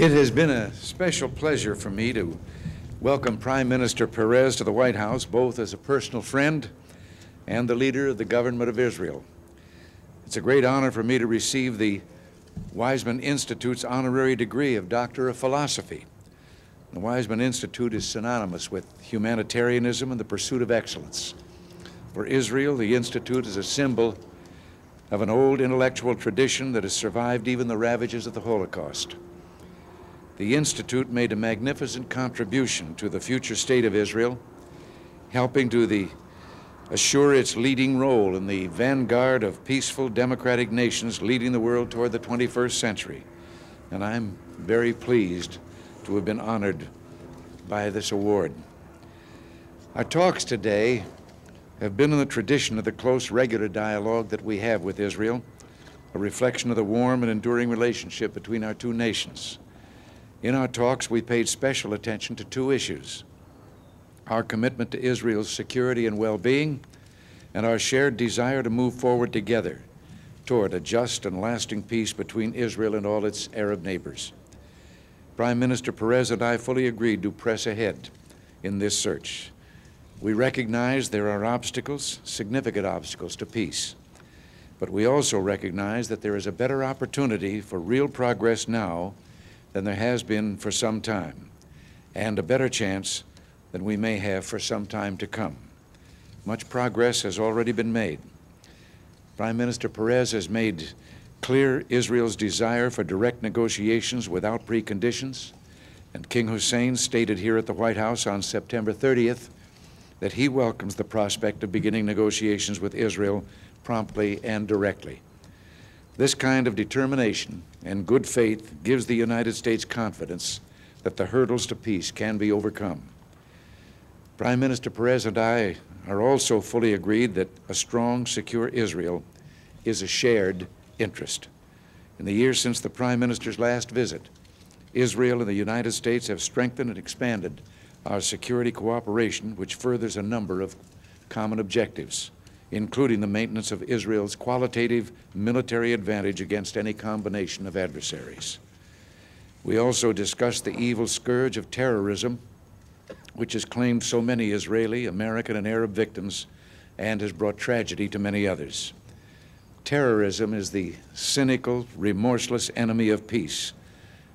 It has been a special pleasure for me to welcome Prime Minister Peres to the White House, both as a personal friend and the leader of the government of Israel. It's a great honor for me to receive the Weizmann Institute's honorary degree of Doctor of Philosophy. The Weizmann Institute is synonymous with humanitarianism and the pursuit of excellence. For Israel, the Institute is a symbol of an old intellectual tradition that has survived even the ravages of the Holocaust. The Institute made a magnificent contribution to the future state of Israel, helping to assure its leading role in the vanguard of peaceful democratic nations leading the world toward the 21st century. And I'm very pleased to have been honored by this award. Our talks today have been in the tradition of the close, regular dialogue that we have with Israel, a reflection of the warm and enduring relationship between our two nations. In our talks, we paid special attention to two issues: our commitment to Israel's security and well-being, and our shared desire to move forward together toward a just and lasting peace between Israel and all its Arab neighbors. Prime Minister Peres and I fully agreed to press ahead in this search. We recognize there are obstacles, significant obstacles to peace, but we also recognize that there is a better opportunity for real progress now than there has been for some time, and a better chance than we may have for some time to come. Much progress has already been made. Prime Minister Peres has made clear Israel's desire for direct negotiations without preconditions, and King Hussein stated here at the White House on September 30th that he welcomes the prospect of beginning negotiations with Israel promptly and directly. This kind of determination and good faith gives the United States confidence that the hurdles to peace can be overcome. Prime Minister Peres and I are also fully agreed that a strong, secure Israel is a shared interest. In the years since the Prime Minister's last visit, Israel and the United States have strengthened and expanded our security cooperation, which furthers a number of common objectives, including the maintenance of Israel's qualitative military advantage against any combination of adversaries. We also discussed the evil scourge of terrorism, which has claimed so many Israeli, American, and Arab victims and has brought tragedy to many others. Terrorism is the cynical, remorseless enemy of peace,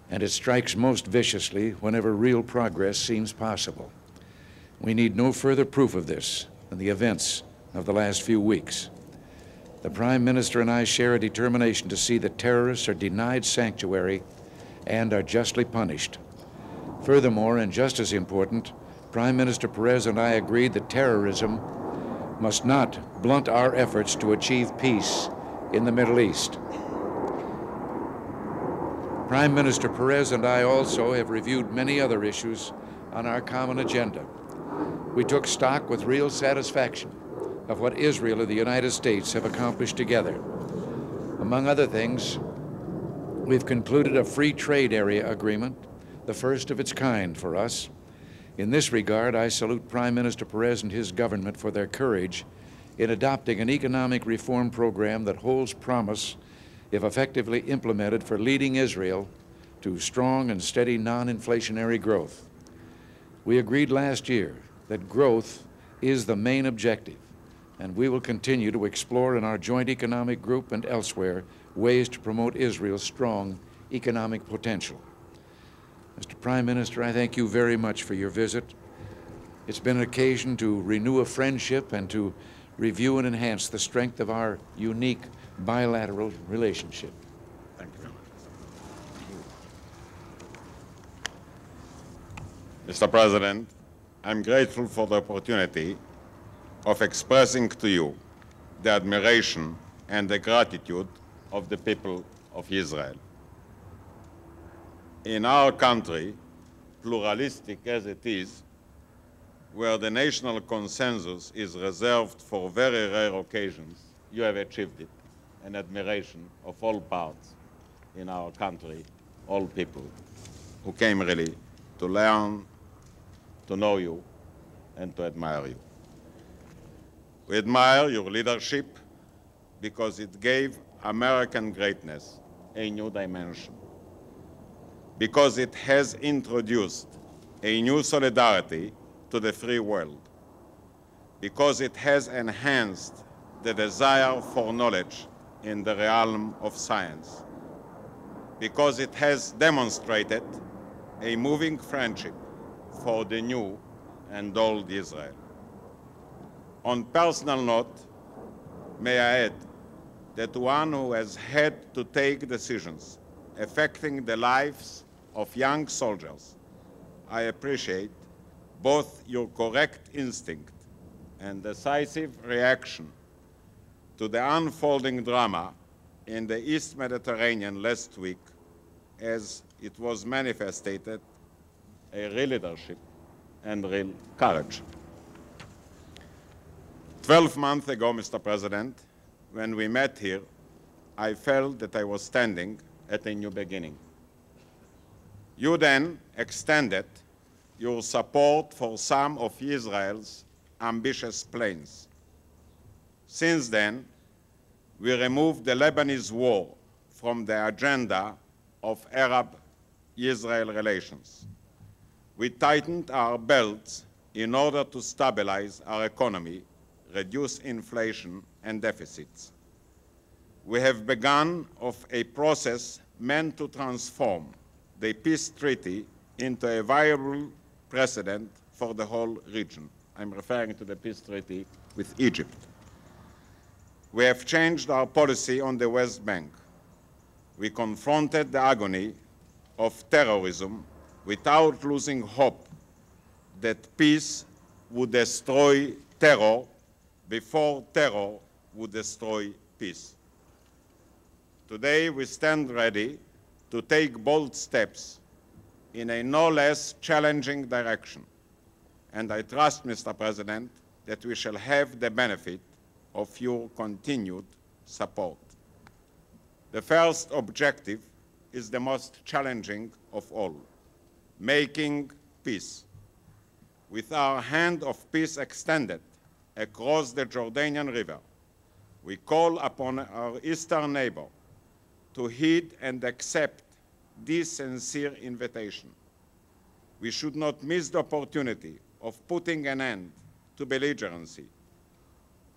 and it strikes most viciously whenever real progress seems possible. We need no further proof of this than the events of the last few weeks. The Prime Minister and I share a determination to see that terrorists are denied sanctuary and are justly punished. Furthermore, and just as important, Prime Minister Peres and I agreed that terrorism must not blunt our efforts to achieve peace in the Middle East. Prime Minister Peres and I also have reviewed many other issues on our common agenda. We took stock with real satisfaction of what Israel and the United States have accomplished together. Among other things, we've concluded a free trade area agreement, the first of its kind for us. In this regard, I salute Prime Minister Peres and his government for their courage in adopting an economic reform program that holds promise, if effectively implemented, for leading Israel to strong and steady non-inflationary growth. We agreed last year that growth is the main objective, and we will continue to explore in our joint economic group and elsewhere ways to promote Israel's strong economic potential. Mr. Prime Minister, I thank you very much for your visit. It's been an occasion to renew a friendship and to review and enhance the strength of our unique bilateral relationship. Thank you very much. Mr. President, I'm grateful for the opportunity of expressing to you the admiration and the gratitude of the people of Israel. In our country, pluralistic as it is, where the national consensus is reserved for very rare occasions, you have achieved it, an admiration of all parts. in our country, all people who came really to learn, to know you, and to admire you. We admire your leadership because it gave American greatness a new dimension, because it has introduced a new solidarity to the free world, because it has enhanced the desire for knowledge in the realm of science, because it has demonstrated a moving friendship for the new and old Israel. On personal note, may I add that one who has had to take decisions affecting the lives of young soldiers, I appreciate both your correct instinct and decisive reaction to the unfolding drama in the East Mediterranean last week, as it was manifested a real leadership and real courage. 12 months ago, Mr. President, when we met here, I felt that I was standing at a new beginning. You then extended your support for some of Israel's ambitious plans. Since then, we removed the Lebanese war from the agenda of Arab-Israel relations. We tightened our belts in order to stabilize our economy, reduce inflation and deficits. We have begun of a process meant to transform the peace treaty into a viable precedent for the whole region. I'm referring to the peace treaty with Egypt. We have changed our policy on the West Bank. We confronted the agony of terrorism without losing hope that peace would destroy terror before terror would destroy peace. Today, we stand ready to take bold steps in a no less challenging direction. And I trust, Mr. President, that we shall have the benefit of your continued support. The first objective is the most challenging of all: making peace. With our hand of peace extended across the Jordanian River, we call upon our eastern neighbor to heed and accept this sincere invitation. We should not miss the opportunity of putting an end to belligerency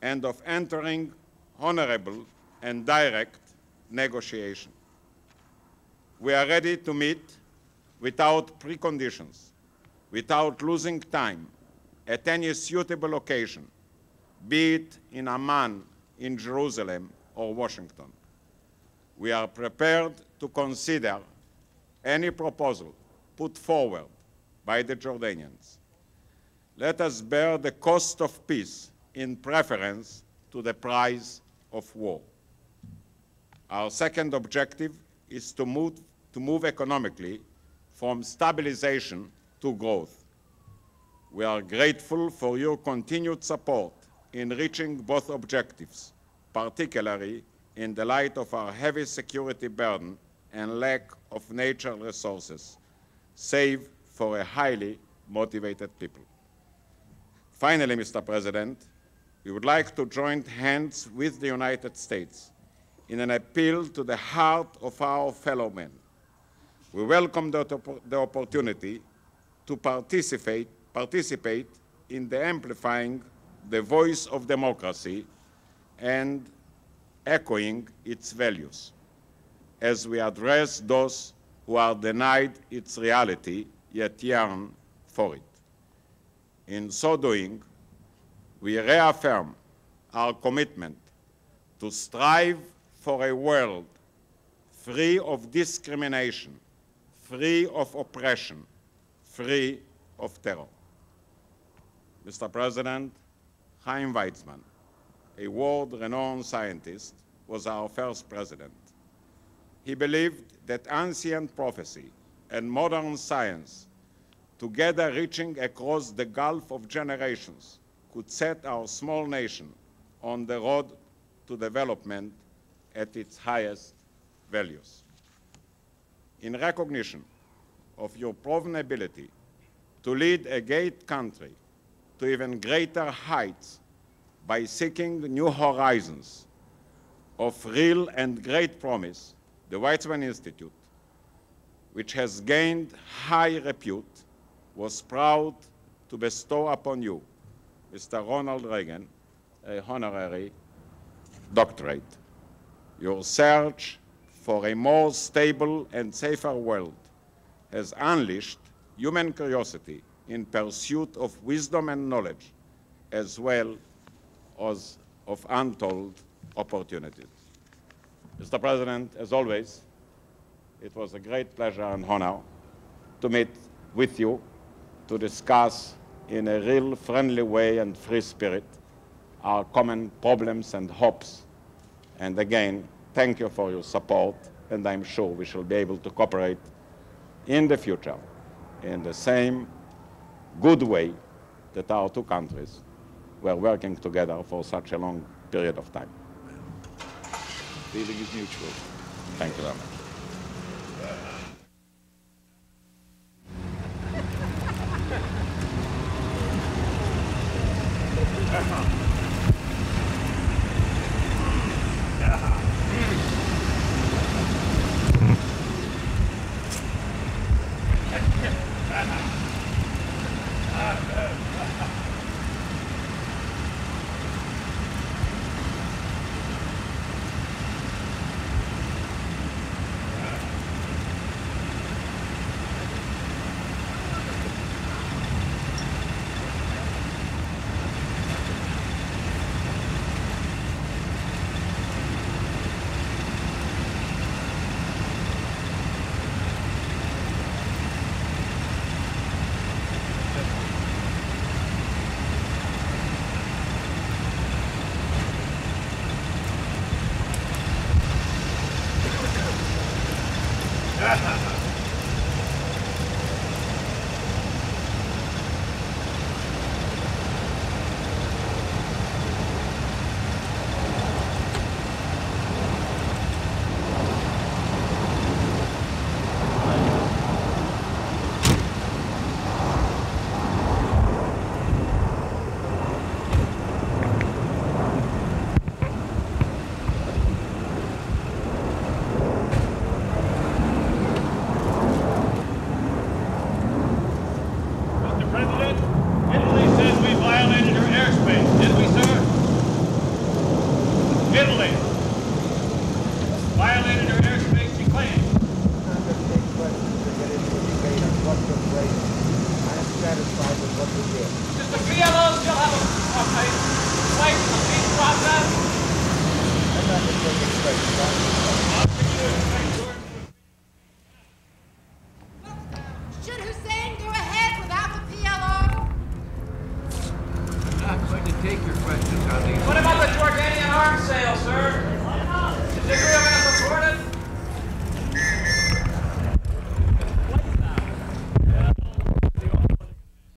and of entering honorable and direct negotiation. We are ready to meet without preconditions, without losing time, at any suitable occasion, be it in Amman, in Jerusalem, or Washington. We are prepared to consider any proposal put forward by the Jordanians. Let us bear the cost of peace in preference to the price of war. Our second objective is to move economically from stabilization to growth. We are grateful for your continued support in reaching both objectives, particularly in the light of our heavy security burden and lack of natural resources, save for a highly motivated people. Finally, Mr. President, we would like to join hands with the United States in an appeal to the heart of our fellow men. We welcome the opportunity to participate in the amplifying the voice of democracy and echoing its values as we address those who are denied its reality yet yearn for it. In so doing, we reaffirm our commitment to strive for a world free of discrimination, free of oppression, free of terror. Mr. President, Chaim Weizmann, a world-renowned scientist, was our first president. He believed that ancient prophecy and modern science, together reaching across the gulf of generations, could set our small nation on the road to development at its highest values. in recognition of your proven ability to lead a great country to even greater heights by seeking new horizons of real and great promise, the Weizmann Institute, which has gained high repute, was proud to bestow upon you, Mr. Ronald Reagan, a honorary doctorate. Your search for a more stable and safer world has unleashed human curiosity in pursuit of wisdom and knowledge, as well as of untold opportunities. Mr. President, as always, it was a great pleasure and honor to meet with you, to discuss in a real friendly way and free spirit our common problems and hopes. And again, thank you for your support, and I'm sure we shall be able to cooperate in the future in the same good way that our two countries were working together for such a long period of time. The feeling is mutual. Thank you very much. Take your questions on these. What about the Jordanian arms sale, sir? Is it real?